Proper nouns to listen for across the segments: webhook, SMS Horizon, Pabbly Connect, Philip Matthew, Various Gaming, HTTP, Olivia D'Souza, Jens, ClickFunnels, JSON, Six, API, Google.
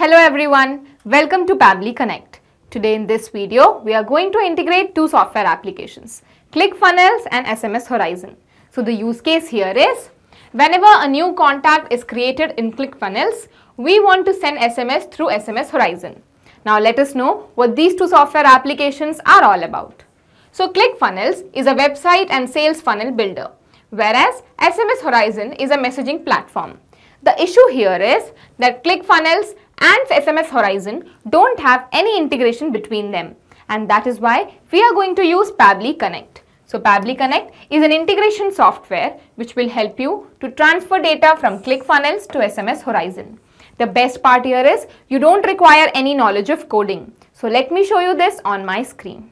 Hello everyone, welcome to Pabbly Connect. Today in this video, we are going to integrate two software applications, ClickFunnels and SMS Horizon. So the use case here is, whenever a new contact is created in ClickFunnels, we want to send SMS through SMS Horizon. Now let us know what these two software applications are all about. So ClickFunnels is a website and sales funnel builder, whereas SMS Horizon is a messaging platform. The issue here is that ClickFunnels and SMS Horizon don't have any integration between them, and that is why we are going to use Pabbly Connect. So Pabbly Connect is an integration software which will help you to transfer data from ClickFunnels to SMS Horizon. The best part here is you don't require any knowledge of coding. So let me show you this on my screen.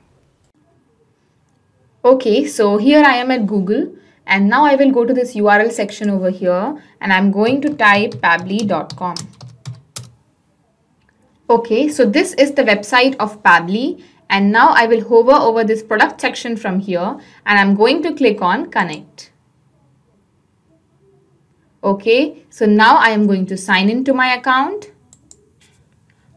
Okay, so here I am at Google, and now I will go to this URL section over here and I'm going to type pabbly.com. Okay, so this is the website of Pabbly, and now I will hover over this product section from here and I'm going to click on connect. Okay, so now I am going to sign into my account.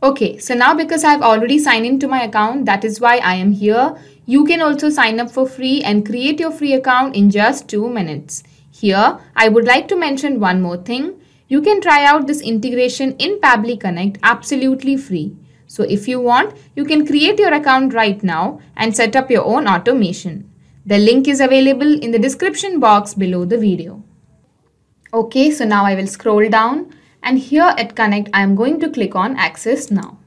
Okay, so now because I've already signed into my account, that is why I am here. You can also sign up for free and create your free account in just 2 minutes. Here, I would like to mention one more thing. You can try out this integration in Pabbly Connect absolutely free. So if you want, you can create your account right now and set up your own automation. The link is available in the description box below the video. Okay, so now I will scroll down, and here at Connect, I am going to click on Access Now.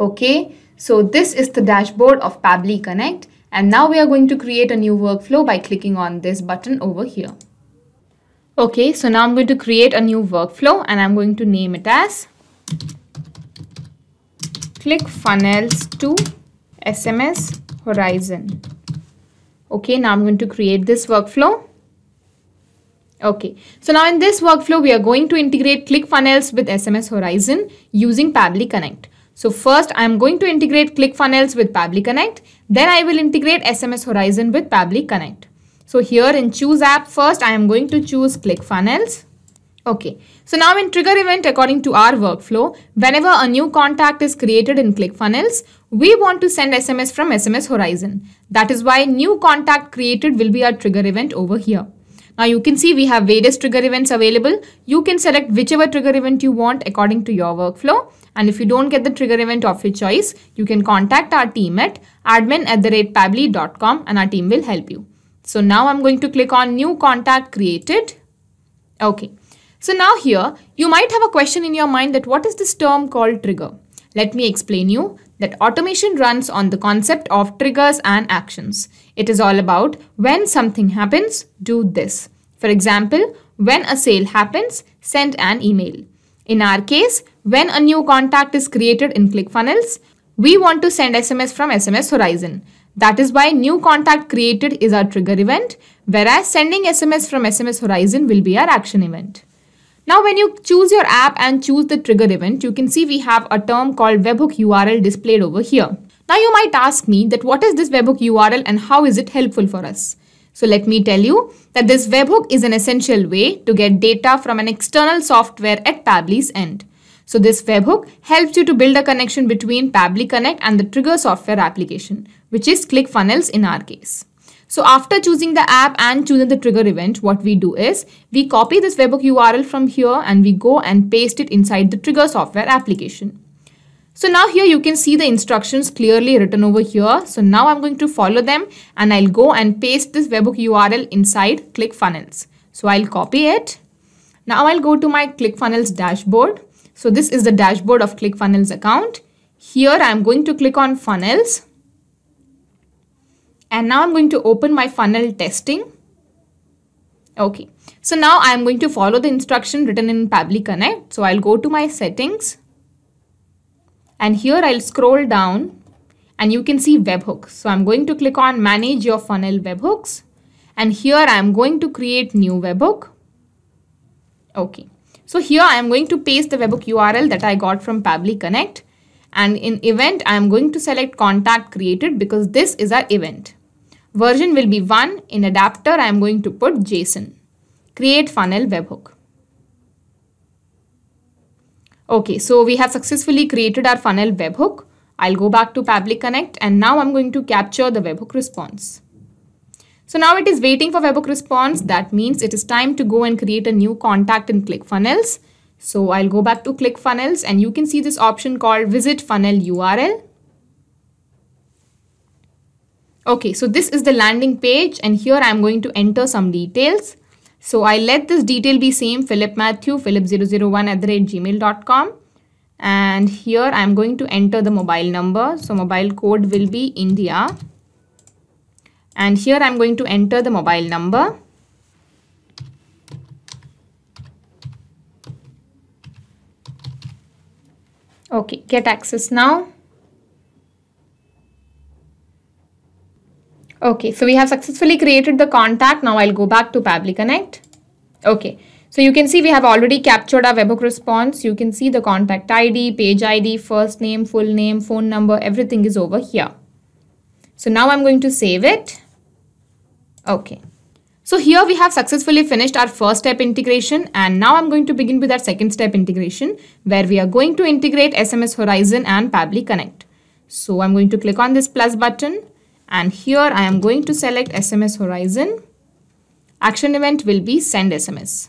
Okay, so this is the dashboard of Pabbly Connect, and now we are going to create a new workflow by clicking on this button over here. Okay, so now I'm going to create a new workflow and I'm going to name it as ClickFunnels to SMS Horizon. Okay, now I'm going to create this workflow. Okay, so now in this workflow, we are going to integrate ClickFunnels with SMS Horizon using Pabbly Connect. So first, I'm going to integrate ClickFunnels with Pabbly Connect. Then I will integrate SMS Horizon with Pabbly Connect. So here in choose app, first I am going to choose ClickFunnels. Okay, so now in trigger event, according to our workflow, whenever a new contact is created in ClickFunnels, we want to send SMS from SMS Horizon. That is why new contact created will be our trigger event over here. Now you can see we have various trigger events available. You can select whichever trigger event you want according to your workflow. And if you don't get the trigger event of your choice, you can contact our team at admin@pabbly.com and our team will help you. So now I'm going to click on new contact created. Okay. So now here you might have a question in your mind that what is this term called trigger? Let me explain you that automation runs on the concept of triggers and actions. It is all about when something happens, do this. For example, when a sale happens, send an email. In our case, when a new contact is created in ClickFunnels, we want to send SMS from SMS Horizon. That is why new contact created is our trigger event, whereas sending SMS from SMS Horizon will be our action event. Now when you choose your app and choose the trigger event, you can see we have a term called webhook URL displayed over here. Now you might ask me that what is this webhook URL and how is it helpful for us? So let me tell you that this webhook is an essential way to get data from an external software at Pabbly's end. So this webhook helps you to build a connection between Pabbly Connect and the trigger software application, which is ClickFunnels in our case. So after choosing the app and choosing the trigger event, what we do is we copy this webhook URL from here and we go and paste it inside the trigger software application. So now here you can see the instructions clearly written over here. So now I'm going to follow them and I'll go and paste this webhook URL inside ClickFunnels. So I'll copy it. Now I'll go to my ClickFunnels dashboard. So this is the dashboard of ClickFunnels account. Here I'm going to click on funnels. And now I'm going to open my funnel testing. Okay. So now I'm going to follow the instruction written in Pabbly Connect. So I'll go to my settings. And here I'll scroll down and you can see webhooks. So I'm going to click on manage your funnel webhooks. And here I'm going to create new webhook. Okay. So here I am going to paste the webhook URL that I got from Pabbly Connect, and in event I am going to select contact created because this is our event. Version will be 1. In adapter I am going to put JSON. Create funnel webhook. Okay, so we have successfully created our funnel webhook. I'll go back to Pabbly Connect and now I'm going to capture the webhook response. So now it is waiting for webhook response. That means it is time to go and create a new contact in ClickFunnels. So I'll go back to ClickFunnels and you can see this option called Visit Funnel URL. Okay, so this is the landing page and here I'm going to enter some details. So I let this detail be same Philip Matthew, philip001@gmail.com. And here I'm going to enter the mobile number. So mobile code will be India. And here I'm going to enter the mobile number. Okay, get access now. Okay, so we have successfully created the contact. Now I'll go back to Pabbly Connect. Okay, so you can see we have already captured our webhook response. You can see the contact ID, page ID, first name, full name, phone number, everything is over here. So now I'm going to save it. Okay, so here we have successfully finished our first step integration and now I'm going to begin with our second step integration where we are going to integrate SMS Horizon and Pabbly Connect. So I'm going to click on this plus button. And here I am going to select SMS Horizon. Action event will be send SMS.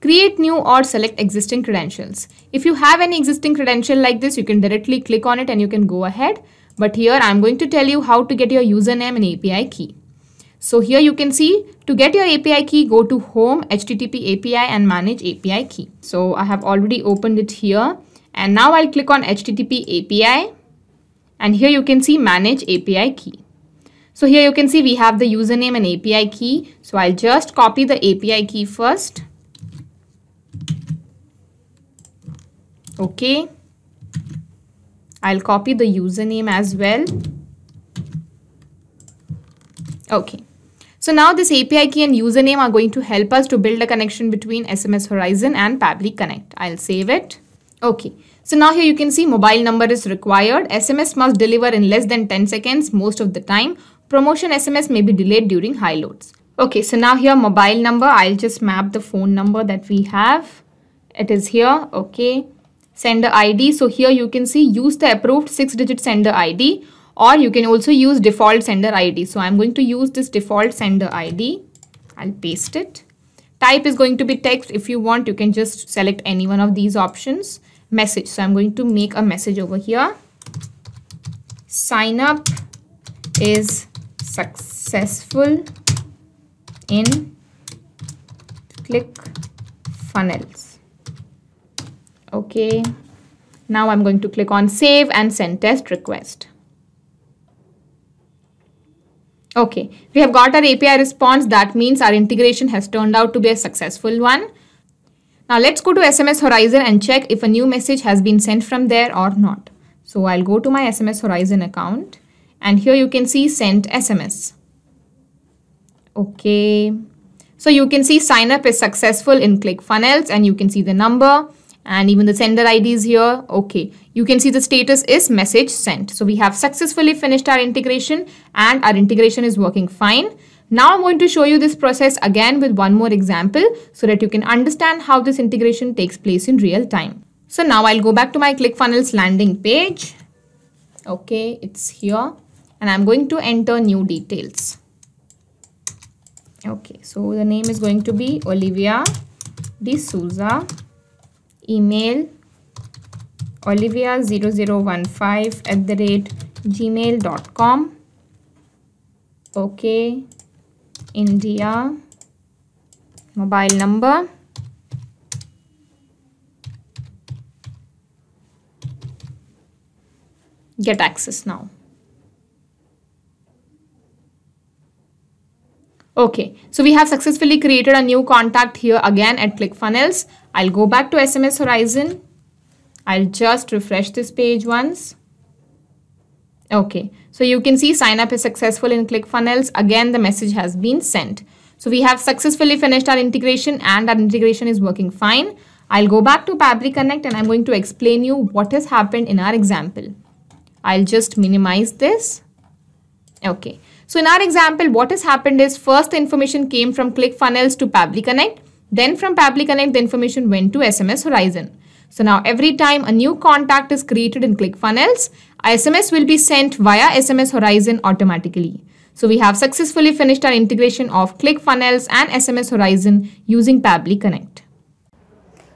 Create new or select existing credentials. If you have any existing credential like this, you can directly click on it and you can go ahead. But here I am going to tell you how to get your username and API key. So here you can see to get your API key, go to home, HTTP API and manage API key. So I have already opened it here and now I'll click on HTTP API. And here you can see manage API key. So here you can see we have the username and API key. So I'll just copy the API key first. Okay. I'll copy the username as well. Okay. So now this API key and username are going to help us to build a connection between SMS Horizon and Pabbly Connect. I'll save it. Okay. So now here you can see mobile number is required. SMS must deliver in less than 10 seconds most of the time. Promotion SMS may be delayed during high loads. Okay, so now here mobile number, I'll just map the phone number that we have. It is here, okay. Sender ID, so here you can see use the approved 6-digit sender ID or you can also use default sender ID. So I'm going to use this default sender ID. I'll paste it. Type is going to be text. If you want, you can just select any one of these options. Message. So I'm going to make a message over here. Sign up is successful in ClickFunnels. Okay. Now I'm going to click on save and send test request. Okay. We have got our API response. That means our integration has turned out to be a successful one. Now let's go to SMS Horizon and check if a new message has been sent from there or not. So I'll go to my SMS Horizon account and here you can see sent SMS. Okay. So you can see sign up is successful in ClickFunnels and you can see the number and even the sender ID is here. Okay. You can see the status is message sent. So we have successfully finished our integration and our integration is working fine. Now I'm going to show you this process again with one more example so that you can understand how this integration takes place in real time. So now I'll go back to my ClickFunnels landing page. Okay, it's here and I'm going to enter new details. Okay, so the name is going to be Olivia D'Souza, email olivia0015@gmail.com. Okay. India, mobile number. Get access now. Okay, so we have successfully created a new contact here again at ClickFunnels. I'll go back to SMS Horizon. I'll just refresh this page once. Okay, so you can see sign up is successful in ClickFunnels. Again, the message has been sent. So we have successfully finished our integration and our integration is working fine. I'll go back to Pabbly Connect and I'm going to explain you what has happened in our example. I'll just minimize this. Okay, so in our example, what has happened is first the information came from ClickFunnels to Pabbly Connect. Then from Pabbly Connect, the information went to SMS Horizon. So now every time a new contact is created in ClickFunnels, SMS will be sent via SMS Horizon automatically. So we have successfully finished our integration of ClickFunnels and SMS Horizon using Pabbly Connect.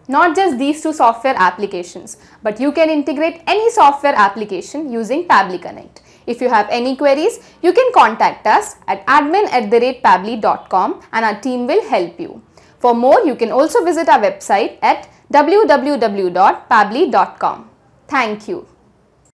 Not just these two software applications, but you can integrate any software application using Pabbly Connect. If you have any queries, you can contact us at admin@pabbly.com and our team will help you. For more, you can also visit our website at www.pabbly.com. Thank you.